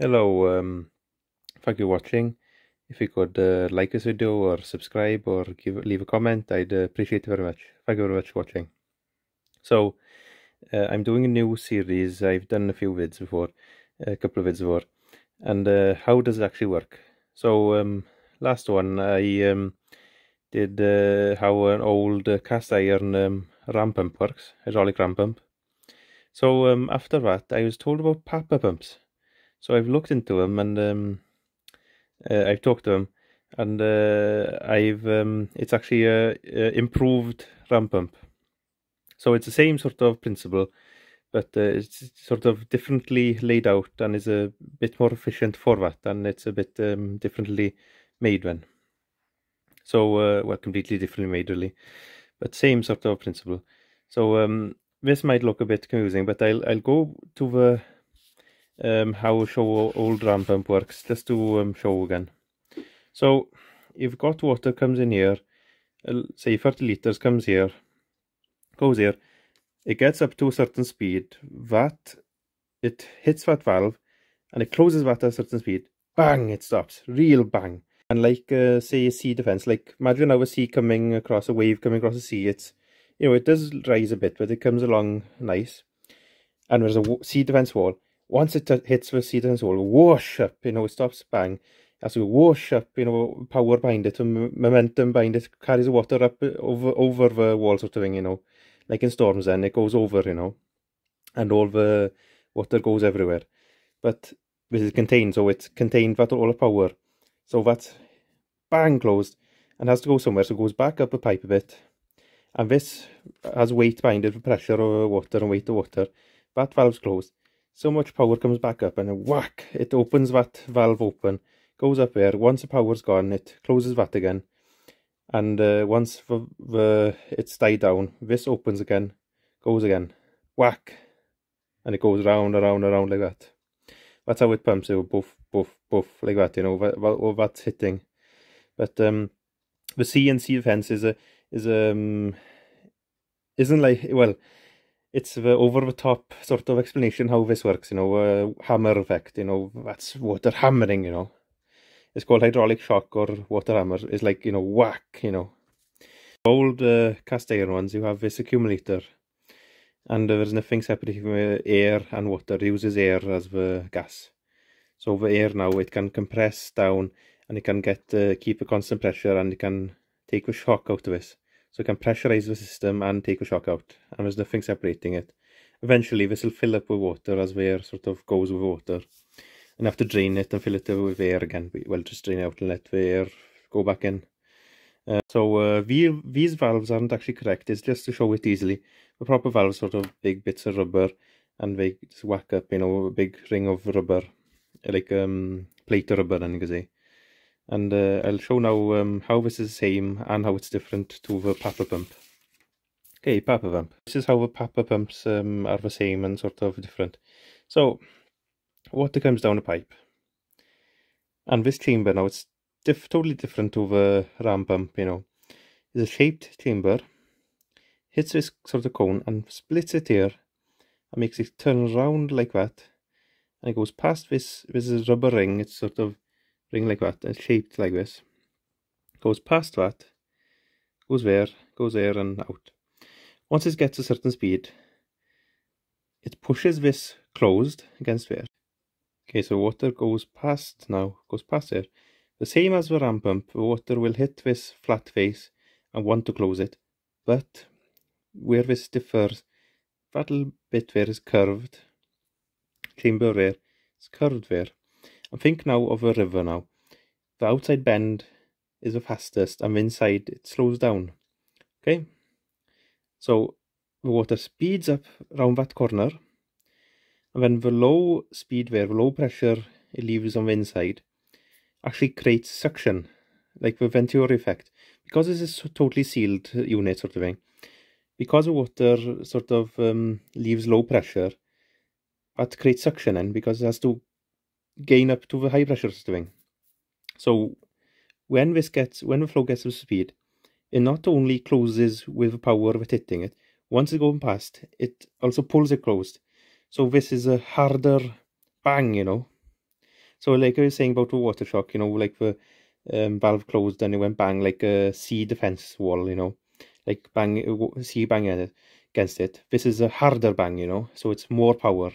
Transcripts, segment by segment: Hello, thank you for watching. If you could like this video or subscribe or leave a comment, I'd appreciate it very much. Thank you very much for watching. So I'm doing a new series. I've done a few vids before, a couple of vids before, and how does it actually work? So last one I did how an old cast iron ram pump works, hydraulic ram pump. So after that I was told about papa pumps. So I've looked into them and I've talked to them, and it's actually a improved ram pump. So it's the same sort of principle, but it's sort of differently laid out and is a bit more efficient for that, and it's a bit differently made one. So well, completely differently made really, but same sort of principle. So this might look a bit confusing, but I'll go to the how show old ram pump works just to show again. So you've got water comes in here, say 30 liters comes here, goes here, it gets up to a certain speed, that it hits that valve and it closes that at a certain speed, bang, it stops, real bang. And like say a sea defense, like imagine now a sea coming across, a wave coming across the sea, it's, you know, it does rise a bit but it comes along nice, and there's a sea defense wall. Once it hits the sea defense wall, whoosh up, you know, it stops, bang. As we whoosh up, you know, power behind it, momentum behind it, carries the water up over the wall sort of thing, you know. Like in storms then, it goes over, you know. And all the water goes everywhere. But this is contained, so it's contained that all the power. So that's bang closed and has to go somewhere, so it goes back up the pipe a bit. And this has weight behind it, the pressure of water and weight of water. That valve's closed. So much power comes back up and whack, it opens that valve open, goes up there. Once the power's gone, it closes that again. And once it's died down, this opens again, goes again, whack. And it goes round and round and round like that. That's how it pumps, it will boof, boof, boof, like that, you know, all that's hitting. But the C&C fence isn't like, well, it's the over-the-top sort of explanation how this works, you know, hammer effect, you know, that's water hammering, you know. It's called hydraulic shock or water hammer. It's like, you know, whack, you know. Old cast iron ones, you have this accumulator. And there's nothing separating from air and water. It uses air as the gas. So the air now, it can compress down and it can keep a constant pressure, and it can take the shock out of this. So it can pressurize the system and take a shock out, and there's nothing separating it. Eventually this will fill up with water as the air sort of goes with water, and have to drain it and fill it up with air again. Well, just drain it out and let the air go back in. These valves aren't actually correct, it's just to show it easily. The proper valves sort of big bits of rubber, and they just whack up, you know, a big ring of rubber, like plate of rubber then, you can say. And I'll show now how this is the same and how it's different to the papa pump. Okay, papa pump. This is how the papa pumps are the same and sort of different. So, water comes down a pipe. And this chamber now, it's totally different to the ram pump, you know. It's a shaped chamber, hits this sort of cone and splits it here, and makes it turn around like that. And it goes past this is a rubber ring, it's sort of ring like that, and shaped like this, goes past that, goes there and out. Once it gets a certain speed, it pushes this closed against there. Okay, so water goes past now, goes past there. The same as the ram pump, the water will hit this flat face and want to close it, but where this differs, that little bit there is curved, chamber there, it's curved there. And think now of a river now. The outside bend is the fastest and the inside it slows down. Okay? So the water speeds up around that corner, and then the low speed there, the low pressure it leaves on the inside actually creates suction, like the venturi effect. Because this is a totally sealed unit sort of thing, because the water sort of leaves low pressure, that creates suction then, because it has to gain up to the high pressure thing. So when the flow gets to speed, it not only closes with the power of it hitting it, once it goes past, it also pulls it closed. So this is a harder bang, you know. So like I was saying about the water shock, you know, like the valve closed and it went bang, like a sea defense wall, you know, like bang, sea bang against it. This is a harder bang, you know, so it's more power.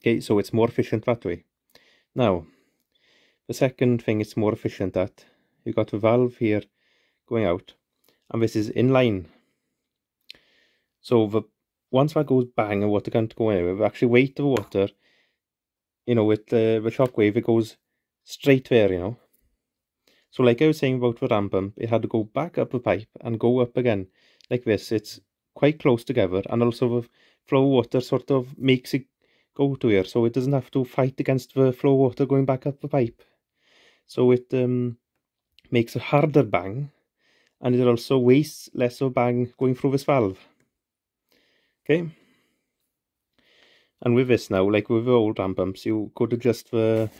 Okay, so it's more efficient that way. Now, the second thing it's more efficient at, you got a valve here going out, and this is in line. So once that goes bang, the water can't go anywhere. The actual weight of water, you know, with the shock wave, it goes straight there, you know. So like I was saying about the ram pump, it had to go back up the pipe and go up again, like this. It's quite close together, and also the flow of water sort of makes it go to here, so it doesn't have to fight against the flow of water going back up the pipe. So it makes a harder bang, and it also wastes less of a bang going through this valve. Okay, and with this now, like with the old ram pumps, you could adjust the,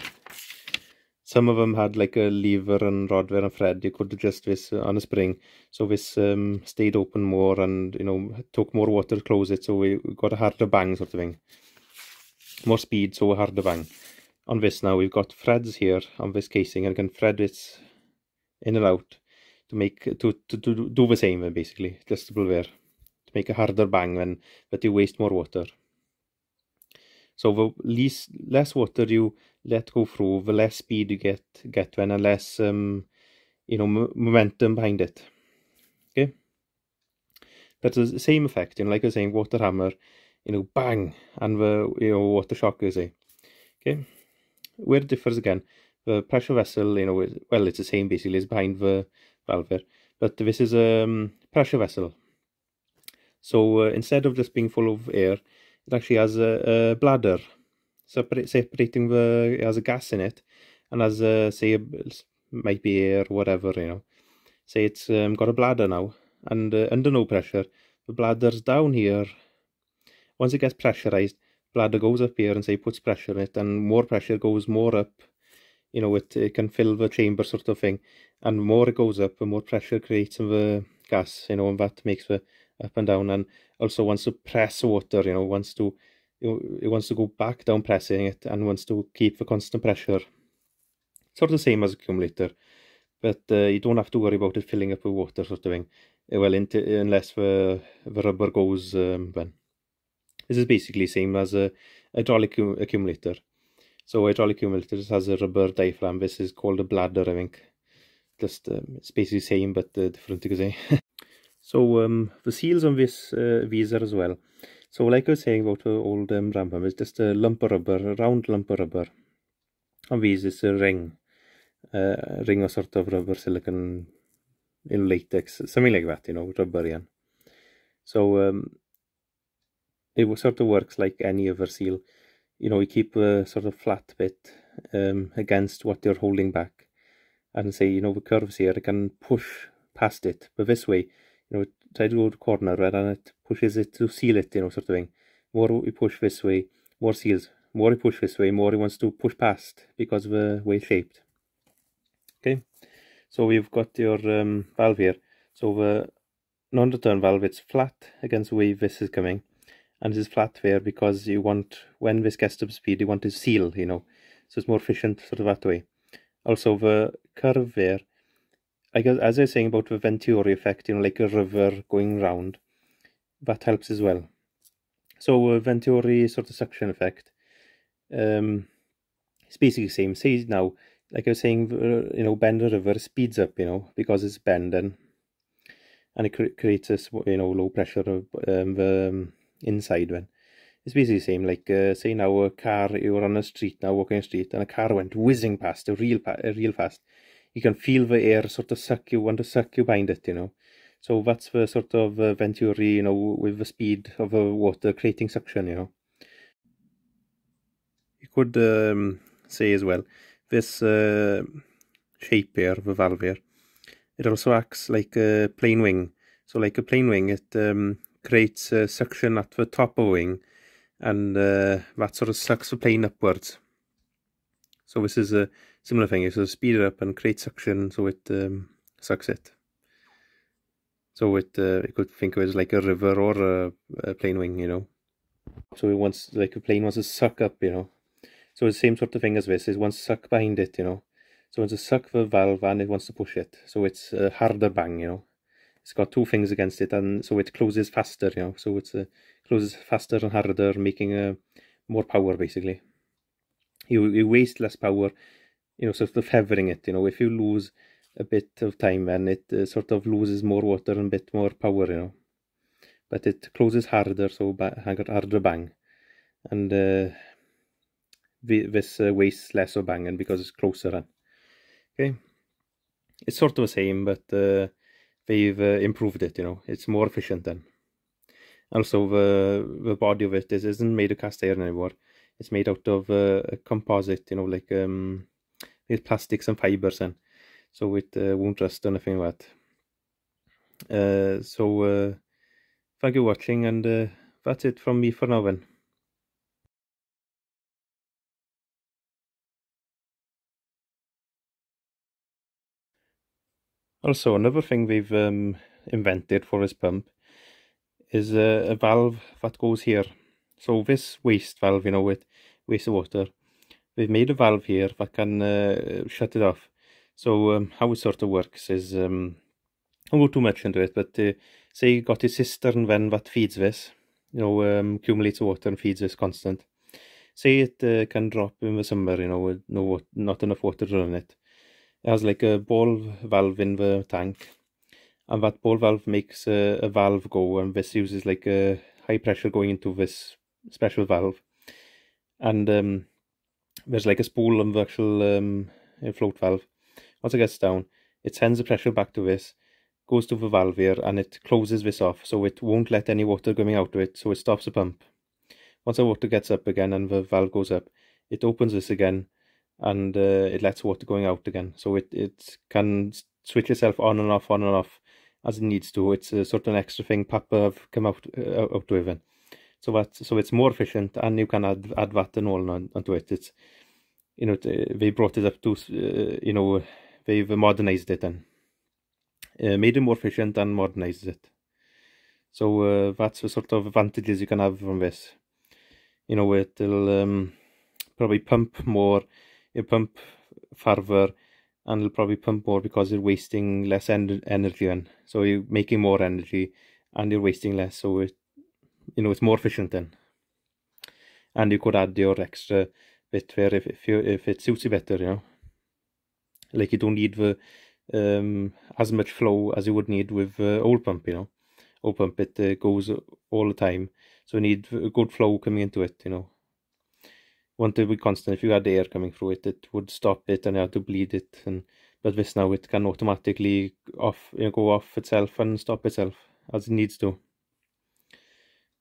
some of them had like a lever and rod there and thread. You could adjust this on a spring, so this stayed open more, and you know, took more water to close it, so we got a harder bang sort of thing. More speed, so a harder bang. On this now, we've got threads here on this casing, and I can thread it in and out to make to do the same, basically, adjustable there, to make a harder bang when that you waste more water. So the less water you let go through, the less speed you get when, and less you know, momentum behind it. Okay, that's the same effect. You know, like I was saying, water hammer. You know, bang, and the, you know, water shock, you say. Okay, where it differs again, the pressure vessel, you know, is, well, it's the same basically, it's behind the valve there, but this is a pressure vessel. So instead of just being full of air, it actually has a bladder separating the, it has a gas in it, and as say it might be air or whatever, you know, say it's got a bladder now, and under no pressure, the bladder's down here. Once it gets pressurized, bladder goes up here and say puts pressure in it, and more pressure goes more up, you know, it can fill the chamber sort of thing, and more it goes up, the more pressure creates in the gas, you know, and that makes the up and down, and also wants to press water, you know, wants to, you know, it wants to go back down pressing it, and wants to keep the constant pressure. Sort of the same as accumulator, but you don't have to worry about it filling up with water sort of thing, well, unless the rubber goes then. This is basically same as a hydraulic accumulator. So hydraulic accumulator just has a rubber diaphragm. This is called a bladder, I think. Just it's basically same but different, you could say. So the seals on this these are as well. So like I was saying about the old ram pump, it's just a lump of rubber, a round lump of rubber. On these it's a ring, or sort of rubber, silicon, you know, latex, something like that, you know, rubber yarn. So it sort of works like any other seal, you know, you keep a sort of flat bit against what you're holding back, and say, you know, the curves here, it can push past it, but this way, you know, try to go to the corner right, and it pushes it to seal it, you know, sort of thing. More you push this way, more seals, more you push this way, more it wants to push past because of the way it's shaped. Okay, so we've got your valve here, so the non-return valve, it's flat against the way this is coming. And this is flat there because you want, when this gets to speed, you want to seal, you know. So it's more efficient sort of that way. Also the curve there, I guess, as I was saying about the venturi effect, you know, like a river going round, that helps as well. So venturi sort of suction effect, it's basically the same. Say now, like I was saying, you know, bend the river speeds up, you know, because it's bending. And it creates a, you know, low pressure of inside when it's basically the same, like say now a car, you're on a street now, walking a street, and a car went whizzing past real fast, you can feel the air sort of suck you, want to suck you behind it, you know. So that's the sort of venturi, you know, with the speed of the water creating suction, you know. You could say as well, this shape here, the valve here, it also acts like a plane wing. So like a plane wing, it creates a suction at the top of the wing, and that sort of sucks the plane upwards. So this is a similar thing, it's sort of speed it up and create suction, so it sucks it. So it you could think of it as like a river or a plane wing, you know. So it wants, like a plane wants to suck up, you know. So it's the same sort of thing as this, is one suck behind it, you know. So it's a suck the valve and it wants to push it. So it's a harder bang, you know. It's got two things against it, and so it closes faster, you know. So it closes faster and harder, making more power, basically. You waste less power, you know, sort of favoring it, you know. If you lose a bit of time, then it sort of loses more water and a bit more power, you know. But it closes harder, so harder bang. And this wastes less of banging because it's closer. Okay, it's sort of the same, but they've improved it, you know. It's more efficient then. Also, the body of it isn't made of cast iron anymore. It's made out of a composite, you know, like with plastics and fibers, and so it won't rust or anything like that. So thank you for watching, and that's it from me for now then. Also, another thing we've invented for this pump is a valve that goes here. So this waste valve, you know, it wastes water. We've made a valve here that can shut it off. So how it sort of works is, I won't go too much into it, but say you got a cistern then that feeds this, you know, accumulates water and feeds this constant. Say it can drop in the summer, you know, with not enough water to run it. It has like a ball valve in the tank, and that ball valve makes a valve go, and this uses like a high pressure going into this special valve. And there's like a spool on the actual float valve. Once it gets down, it sends the pressure back to this, goes to the valve here, and it closes this off, so it won't let any water coming out of it, so it stops the pump. Once the water gets up again and the valve goes up, it opens this again, and it lets water going out again, so it can switch itself on and off as it needs to. It's a sort of an extra thing Papa have come out with it. So it's more efficient, and you can add that and all onto it. It's, you know, they brought it up to, you know, they've modernized it and made it more efficient and modernized it. So that's the sort of advantages you can have from this. You know, it'll probably pump more. It'll pump farther, and it'll probably pump more because you're wasting less energy, and so you're making more energy and you're wasting less, so it, you know, it's more efficient then. And you could add your extra bit there if it suits you better, you know. Like you don't need the as much flow as you would need with old pump, you know. Old pump, it goes all the time, so you need good flow coming into it, you know. Want to be constant. If you had air coming through it, it would stop it and you had to bleed it. And but this now, it can automatically you know, go off itself and stop itself as it needs to.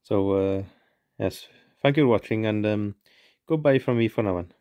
So yes, thank you for watching, and goodbye from me for now on.